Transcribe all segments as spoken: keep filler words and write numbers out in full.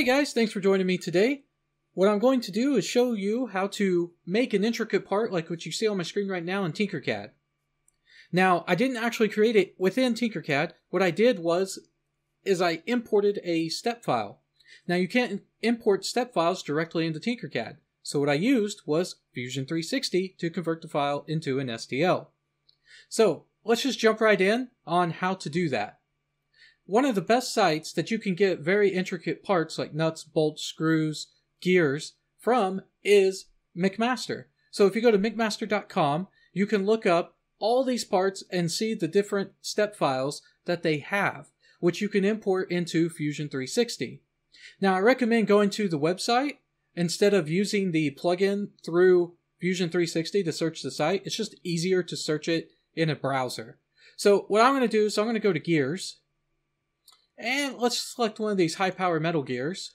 Hey guys, thanks for joining me today. What I'm going to do is show you how to make an intricate part like what you see on my screen right now in Tinkercad. Now, I didn't actually create it within Tinkercad. What I did was, is I imported a STEP file. Now you can't import STEP files directly into Tinkercad. So what I used was Fusion three sixty to convert the file into an S T L. So let's just jump right in on how to do that. One of the best sites that you can get very intricate parts like nuts, bolts, screws, gears from is McMaster. So if you go to McMaster dot com, you can look up all these parts and see the different STEP files that they have, which you can import into Fusion three sixty. Now, I recommend going to the website instead of using the plugin through Fusion three sixty to search the site. It's just easier to search it in a browser. So what I'm going to do is I'm going to go to gears. And let's select one of these high power metal gears.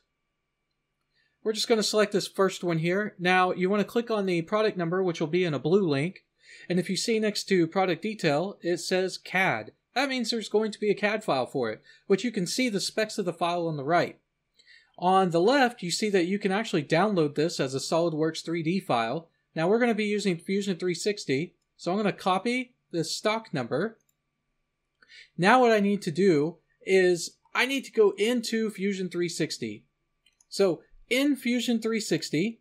We're just going to select this first one here. Now you want to click on the product number, which will be in a blue link. And if you see next to product detail, it says C A D. That means there's going to be a C A D file for it, which you can see the specs of the file on the right. On the left, you see that you can actually download this as a SOLIDWORKS three D file. Now we're going to be using Fusion three sixty. So I'm going to copy this stock number. Now what I need to do is I need to go into Fusion three sixty. So in Fusion three sixty,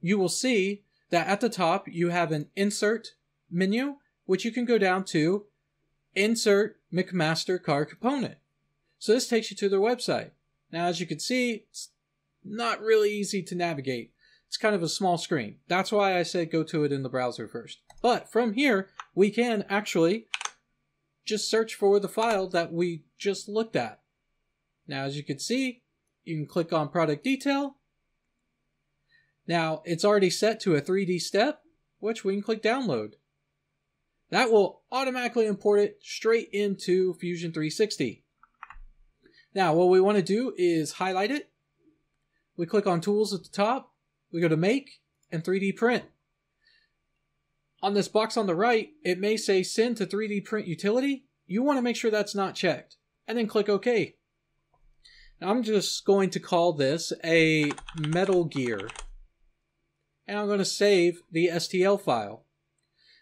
you will see that at the top you have an insert menu, which you can go down to insert McMaster Carr component. So this takes you to their website. Now, as you can see, it's not really easy to navigate. It's kind of a small screen. That's why I said go to it in the browser first. But from here, we can actually just search for the file that we just looked at. Now, as you can see, you can click on product detail. Now, it's already set to a three D step, which we can click download. That will automatically import it straight into Fusion three sixty. Now, what we want to do is highlight it. We click on tools at the top. We go to make and three D print. On this box on the right, it may say send to three D print utility. You want to make sure that's not checked and then click OK. Now I'm just going to call this a metal gear and I'm going to save the S T L file.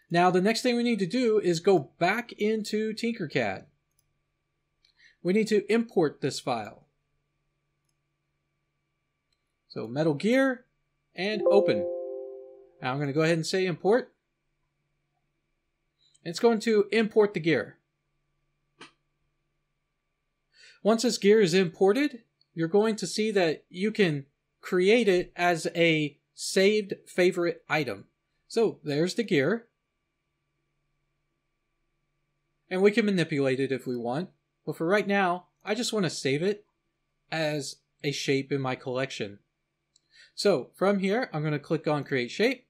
Now the next thing we need to do is go back into Tinkercad. We need to import this file. So metal gear and open. Now I'm going to go ahead and say import. It's going to import the gear. Once this gear is imported, you're going to see that you can create it as a saved favorite item. So there's the gear. And we can manipulate it if we want. But for right now, I just want to save it as a shape in my collection. So from here, I'm going to click on Create Shape.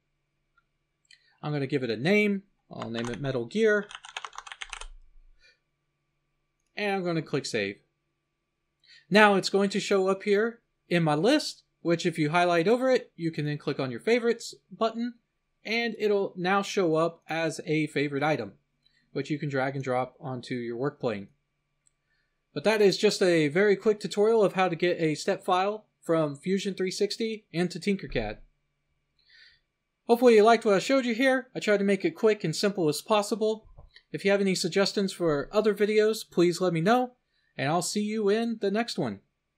I'm going to give it a name. I'll name it metal gear, and I'm going to click save. Now it's going to show up here in my list, which if you highlight over it, you can then click on your favorites button, and it'll now show up as a favorite item, which you can drag and drop onto your work plane. But that is just a very quick tutorial of how to get a STEP file from Fusion three sixty into Tinkercad. Hopefully you liked what I showed you here. I tried to make it quick and simple as possible. If you have any suggestions for other videos, please let me know, and I'll see you in the next one.